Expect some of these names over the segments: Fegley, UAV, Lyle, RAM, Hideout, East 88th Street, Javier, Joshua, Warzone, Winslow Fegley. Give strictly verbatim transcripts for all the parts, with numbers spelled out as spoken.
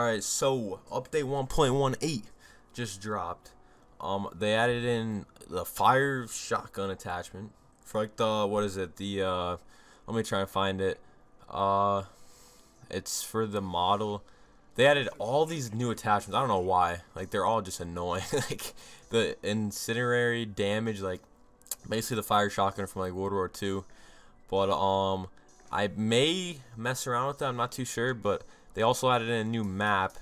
Alright, so update one point eighteen just dropped. Um, they added in the fire shotgun attachment for like the, what is it, the, uh, let me try and find it. Uh, it's for the model. They added all these new attachments. I don't know why. Like, they're all just annoying. Like, the incendiary damage, like, basically the fire shotgun from, like, World War Two. But, um, I may mess around with that. I'm not too sure. But they also added in a new map.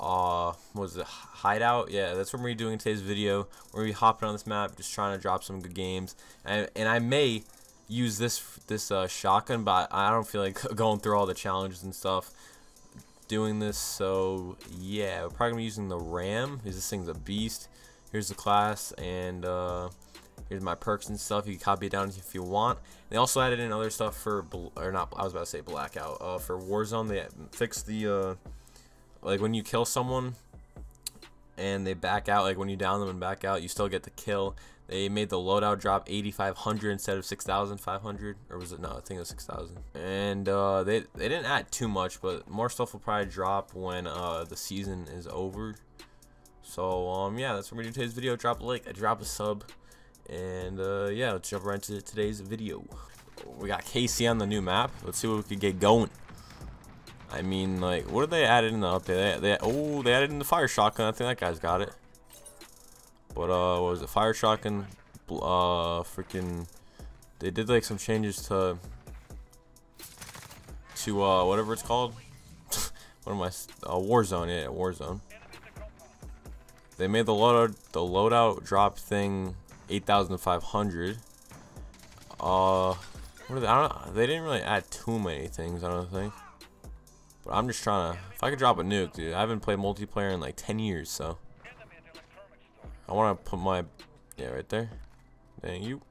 Uh, what was it? Hideout? Yeah, that's what we're doing in today's video. We're going to be hopping on this map, just trying to drop some good games. And, and I may use this, this uh, shotgun, but I don't feel like going through all the challenges and stuff doing this. So yeah, we're probably gonna be using the RAM because this thing's a beast. Here's the class, and uh here's my perks and stuff. You can copy it down if you want. They also added in other stuff for bl or not I was about to say blackout uh for Warzone. They fixed the uh like when you kill someone and they back out, like when you down them and back out, you still get the kill. They made the loadout drop eighty-five hundred instead of six thousand five hundred, or was it, no, I think it was six thousand. And uh, they, they didn't add too much, but more stuff will probably drop when uh, the season is over. So um, yeah, that's what we do today's video. Drop a like, drop a sub, and uh, yeah, let's jump right into today's video. We got K C on the new map. Let's see what we could get going. I mean, like, what did they add in the update? They, they, oh, they added in the fire shotgun. I think that guy's got it. But, uh, what was it? Fire shotgun. Uh, freaking. They did, like, some changes to. To, uh, whatever it's called. What am I. Uh, Warzone. Yeah, Warzone. They made the loadout, the loadout drop thing eight thousand five hundred. Uh, what are they? I don't, they didn't really add too many things, I don't think. But I'm just trying to. If I could drop a nuke, dude. I haven't played multiplayer in like ten years, so. I want to put my, yeah, right there. Dang you.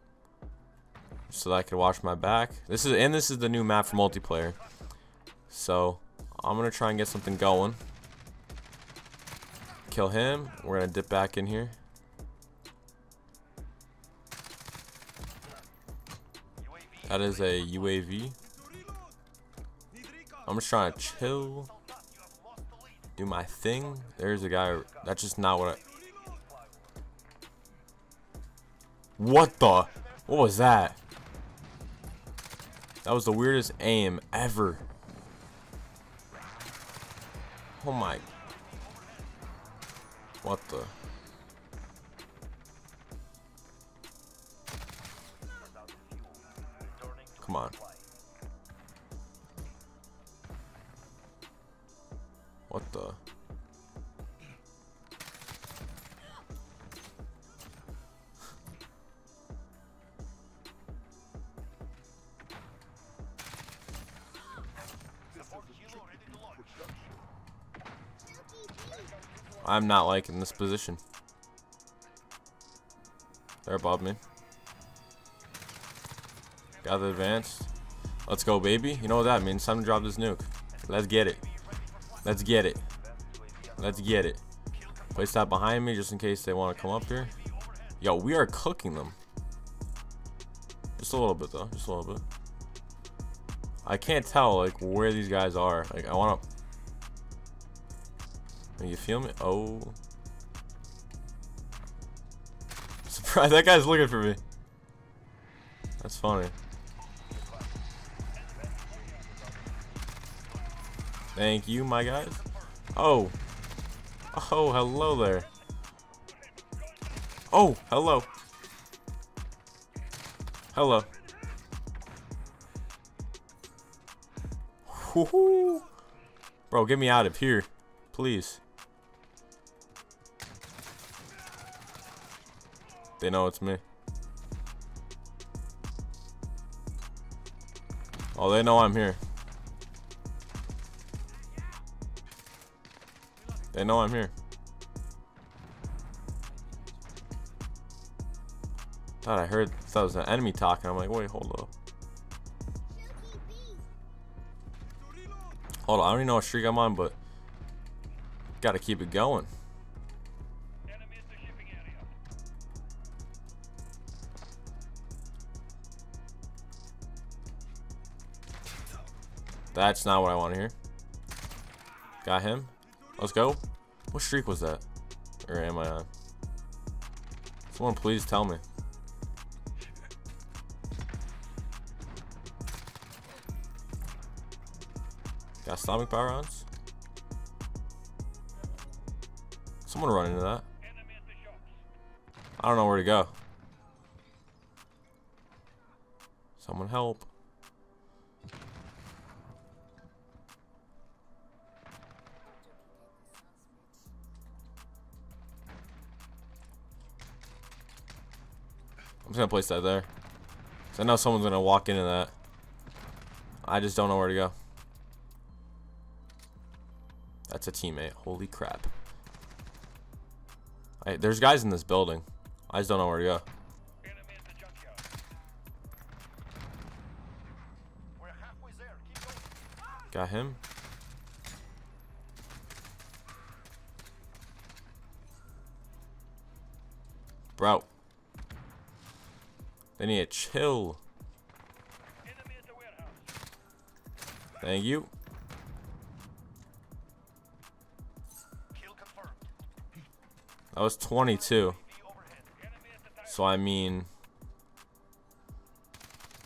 So that I can watch my back. This is, and this is the new map for multiplayer. So I'm going to try and get something going. Kill him. We're going to dip back in here. That is a U A V. I'm just trying to chill. Do my thing. There's a guy. That's just not what I. What the? What was that? That was the weirdest aim ever. Oh my. What the? Come on. What the? I'm not liking this position. They're above me. Got the advance. Let's go, baby. You know what that means. Time to drop this nuke. Let's get it. Let's get it. Let's get it. Place that behind me just in case they want to come up here. Yo, we are cooking them. Just a little bit, though. Just a little bit. I can't tell, like, where these guys are. Like, I want to... You feel me? Oh. Surprise, that guy's looking for me. That's funny. Thank you, my guys. Oh. Oh, hello there. Oh, hello. Hello. Woohoo. Bro, get me out of here. Please. They know it's me. Oh, they know I'm here. They know I'm here. Thought I heard that was an enemy talking. I'm like, wait, hold up. Hold on, I don't even know what streak I'm on, but gotta keep it going. That's not what I want to hear. Got him. Let's go. What streak was that? Or am I on? Someone please tell me. Got stomach power rounds. Someone run into that. I don't know where to go. Someone help. I'm just gonna place that there. Cause I know someone's gonna walk into that. I just don't know where to go. That's a teammate. Holy crap. Hey, there's guys in this building. I just don't know where to go. Got him. Bro. They need a chill. Thank you. That was twenty-two. So I mean,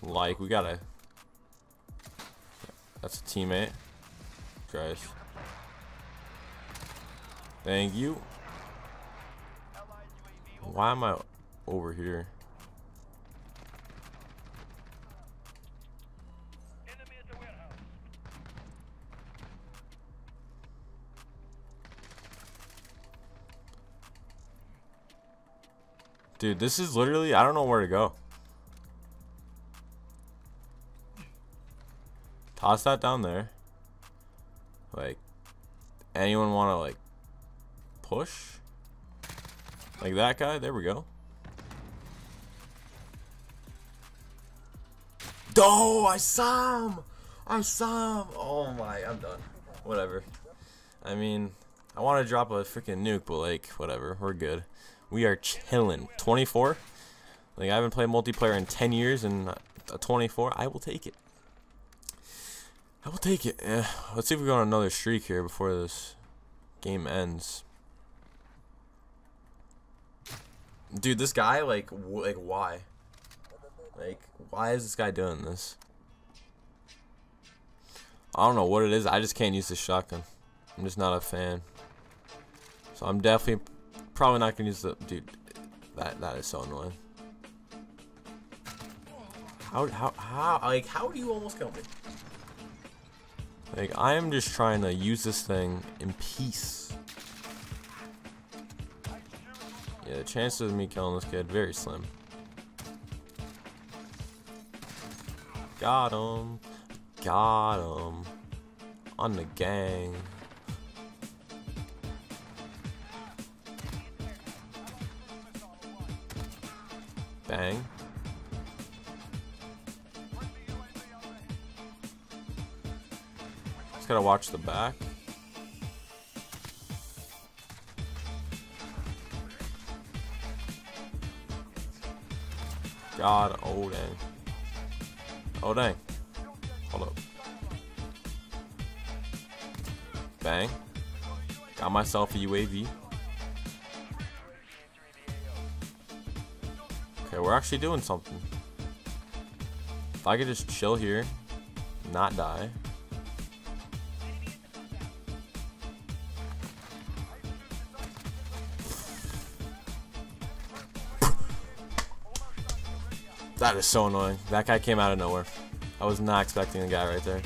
like, we gotta. That's a teammate. Christ. Thank you. Why am I over here? Dude, this is literally, I don't know where to go. Toss that down there. Like, anyone want to, like, push? Like that guy? There we go. Oh, I saw him! I saw him! Oh my, I'm done. Whatever. I mean, I want to drop a freaking nuke, but, like, whatever. We're good. We are chilling. twenty-four. Like, I haven't played multiplayer in ten years, and a twenty-four, I will take it. I will take it. Yeah. Let's see if we go on another streak here before this game ends. Dude, this guy, like, w like, why? Like, why is this guy doing this? I don't know what it is. I just can't use this shotgun. I'm just not a fan. So I'm definitely... probably not gonna use the dude. That that is so annoying. How how how like how do you almost kill me? Like, I am just trying to use this thing in peace. Yeah, the chances of me killing this kid very slim. Got him, got him, on the gang. Bang. Just gotta watch the back. God, oh dang. Oh dang. Hold up. Bang. Got myself a U A V. Okay, we're actually doing something. If I could just chill here, not die. That is so annoying. That guy came out of nowhere. I was not expecting the guy right there.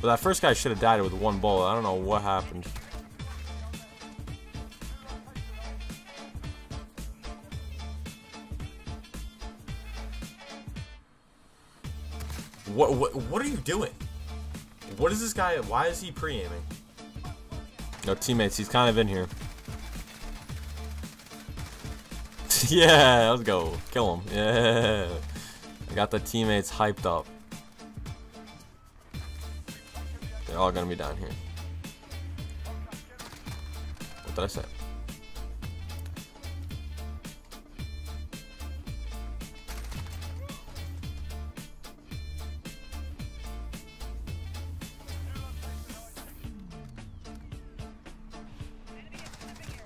But that first guy should have died with one bullet. I don't know what happened. What, what what are you doing? What is this guy? Why is he pre-aiming? No teammates. He's kind of in here. Yeah, let's go. Kill him. Yeah. I got the teammates hyped up. They're all gonna be down here. What did I say?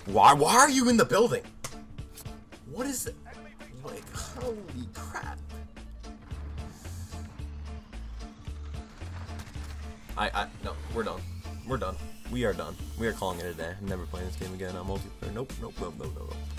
Why, why are you in the building? What is it? Like, holy crap. I, I, no, we're done. We're done. We are done. We are calling it a day. I'm never playing this game again. I'm multiplayer. Nope, nope, nope, nope, nope, nope.